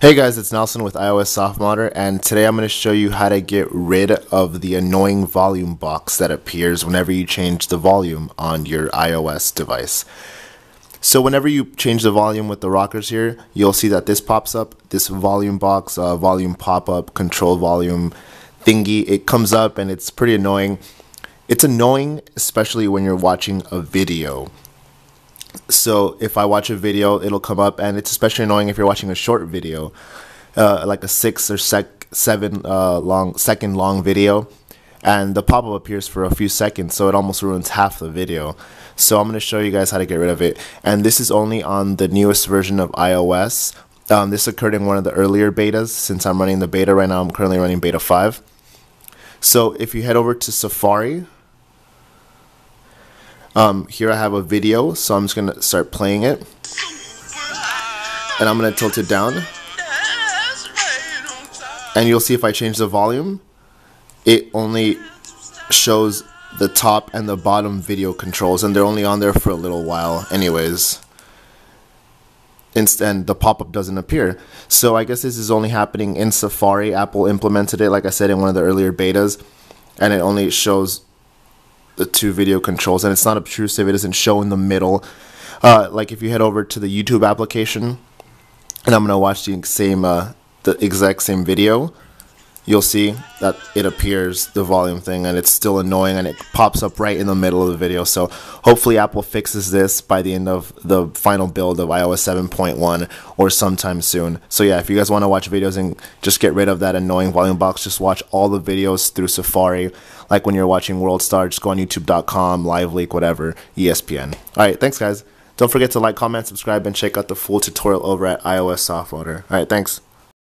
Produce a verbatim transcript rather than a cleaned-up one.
Hey guys, it's Nelson with iOS SoftModder, and today I'm going to show you how to get rid of the annoying volume box that appears whenever you change the volume on your iOS device. So whenever you change the volume with the rockers here, you'll see that this pops up, this volume box, uh, volume pop-up, control volume thingy. It comes up and it's pretty annoying. It's annoying especially when you're watching a video. So if I watch a video, it'll come up, and it's especially annoying if you're watching a short video, uh, like a six or sec seven uh, long second long video, and the pop-up appears for a few seconds, so it almost ruins half the video. So I'm going to show you guys how to get rid of it, and this is only on the newest version of iOS. Um, this occurred in one of the earlier betas. Since I'm running the beta right now, I'm currently running beta five. So if you head over to Safari. Um, here I have a video, so I'm just going to start playing it, and I'm going to tilt it down, and you'll see if I change the volume, it only shows the top and the bottom video controls, and they're only on there for a little while anyways, and the pop-up doesn't appear. So I guess this is only happening in Safari. Apple implemented it, like I said, in one of the earlier betas, and it only shows the two video controls, and it's not obtrusive. It doesn't show in the middle. Uh, like if you head over to the YouTube application, and I'm gonna watch the same, uh, the exact same video, you'll see that it appears the volume thing, and it's still annoying, and it pops up right in the middle of the video. So hopefully Apple fixes this by the end of the final build of iOS seven point one or sometime soon. So yeah, if you guys want to watch videos and just get rid of that annoying volume box, just watch all the videos through Safari. Like when you're watching World Star, just go on YouTube dot com, LiveLeak, whatever, E S P N. All right, thanks guys. Don't forget to like, comment, subscribe, and check out the full tutorial over at iOS SoftModder. All right, thanks.